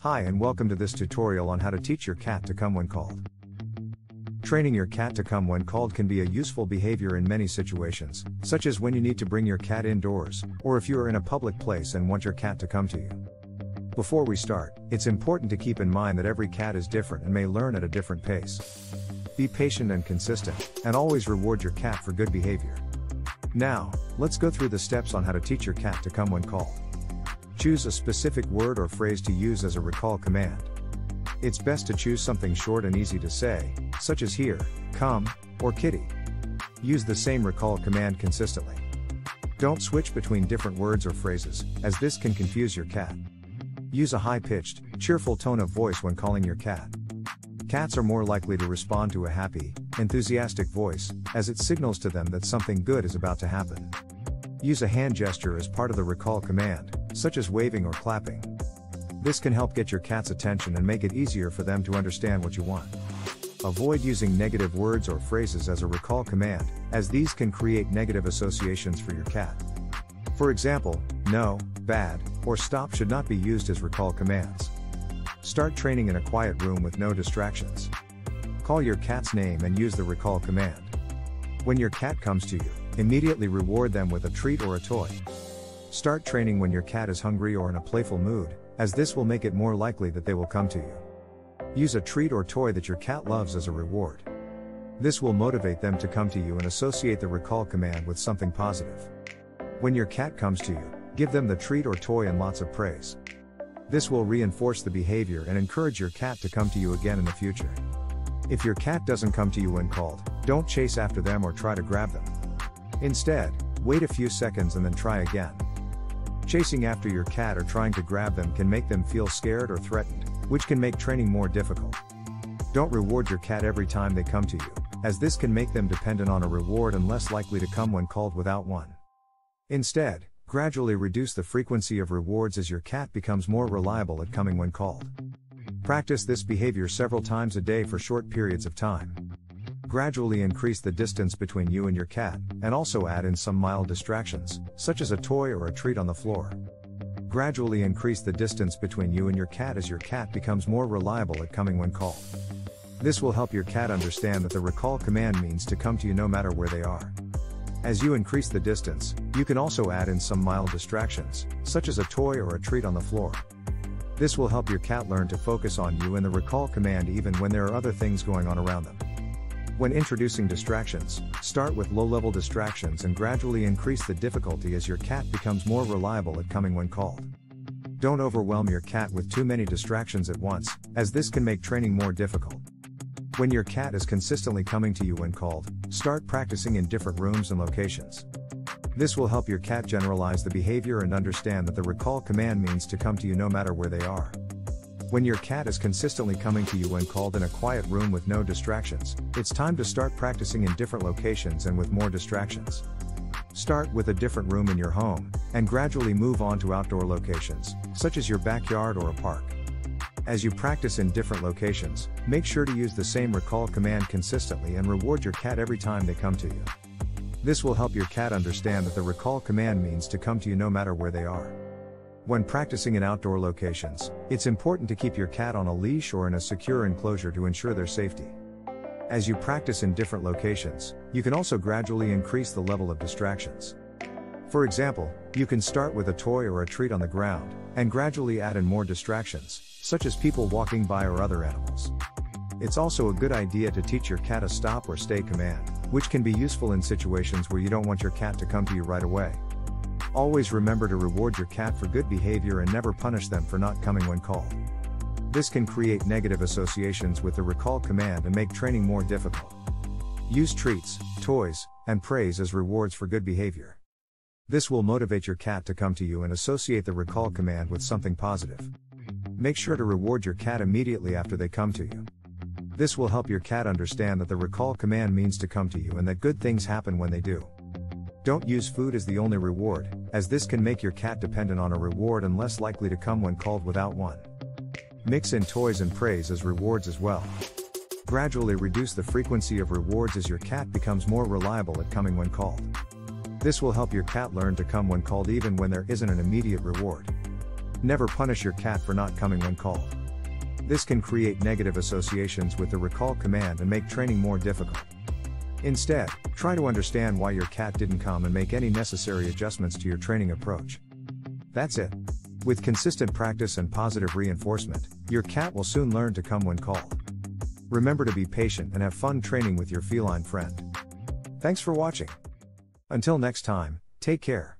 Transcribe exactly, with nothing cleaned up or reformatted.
Hi and welcome to this tutorial on how to teach your cat to come when called. Training your cat to come when called can be a useful behavior in many situations, such as when you need to bring your cat indoors, or if you are in a public place and want your cat to come to you. Before we start, it's important to keep in mind that every cat is different and may learn at a different pace. Be patient and consistent, and always reward your cat for good behavior. Now, let's go through the steps on how to teach your cat to come when called. Choose a specific word or phrase to use as a recall command. It's best to choose something short and easy to say, such as here, come, or kitty. Use the same recall command consistently. Don't switch between different words or phrases, as this can confuse your cat. Use a high-pitched, cheerful tone of voice when calling your cat. Cats are more likely to respond to a happy, enthusiastic voice, as it signals to them that something good is about to happen. Use a hand gesture as part of the recall command, such as waving or clapping. This can help get your cat's attention and make it easier for them to understand what you want. Avoid using negative words or phrases as a recall command, as these can create negative associations for your cat. For example, no, bad, or stop should not be used as recall commands. Start training in a quiet room with no distractions. Call your cat's name and use the recall command. When your cat comes to you, immediately reward them with a treat or a toy. Start training when your cat is hungry or in a playful mood, as this will make it more likely that they will come to you. Use a treat or toy that your cat loves as a reward. This will motivate them to come to you and associate the recall command with something positive. When your cat comes to you, give them the treat or toy and lots of praise. This will reinforce the behavior and encourage your cat to come to you again in the future. If your cat doesn't come to you when called, don't chase after them or try to grab them. Instead, wait a few seconds and then try again. Chasing after your cat or trying to grab them can make them feel scared or threatened, which can make training more difficult. Don't reward your cat every time they come to you, as this can make them dependent on a reward and less likely to come when called without one. Instead, gradually reduce the frequency of rewards as your cat becomes more reliable at coming when called. Practice this behavior several times a day for short periods of time. Gradually increase the distance between you and your cat, and also add in some mild distractions, such as a toy or a treat on the floor. Gradually increase the distance between you and your cat as your cat becomes more reliable at coming when called. This will help your cat understand that the recall command means to come to you no matter where they are. As you increase the distance, you can also add in some mild distractions, such as a toy or a treat on the floor. This will help your cat learn to focus on you and the recall command even when there are other things going on around them. When introducing distractions, start with low-level distractions and gradually increase the difficulty as your cat becomes more reliable at coming when called. Don't overwhelm your cat with too many distractions at once, as this can make training more difficult. When your cat is consistently coming to you when called, start practicing in different rooms and locations. This will help your cat generalize the behavior and understand that the recall command means to come to you no matter where they are. When your cat is consistently coming to you when called in a quiet room with no distractions, it's time to start practicing in different locations and with more distractions. Start with a different room in your home, and gradually move on to outdoor locations, such as your backyard or a park. As you practice in different locations, make sure to use the same recall command consistently and reward your cat every time they come to you. This will help your cat understand that the recall command means to come to you no matter where they are. When practicing in outdoor locations, it's important to keep your cat on a leash or in a secure enclosure to ensure their safety. As you practice in different locations, you can also gradually increase the level of distractions. For example, you can start with a toy or a treat on the ground, and gradually add in more distractions, such as people walking by or other animals. It's also a good idea to teach your cat a stop or stay command, which can be useful in situations where you don't want your cat to come to you right away. Always remember to reward your cat for good behavior and never punish them for not coming when called. This can create negative associations with the recall command and make training more difficult. Use treats, toys, and praise as rewards for good behavior. This will motivate your cat to come to you and associate the recall command with something positive. Make sure to reward your cat immediately after they come to you. This will help your cat understand that the recall command means to come to you and that good things happen when they do. Don't use food as the only reward, as this can make your cat dependent on a reward and less likely to come when called without one. Mix in toys and praise as rewards as well. Gradually reduce the frequency of rewards as your cat becomes more reliable at coming when called. This will help your cat learn to come when called even when there isn't an immediate reward. Never punish your cat for not coming when called. This can create negative associations with the recall command and make training more difficult. Instead, try to understand why your cat didn't come and make any necessary adjustments to your training approach. That's it. With consistent practice and positive reinforcement, your cat will soon learn to come when called. Remember to be patient and have fun training with your feline friend. Thanks for watching. Until next time, take care.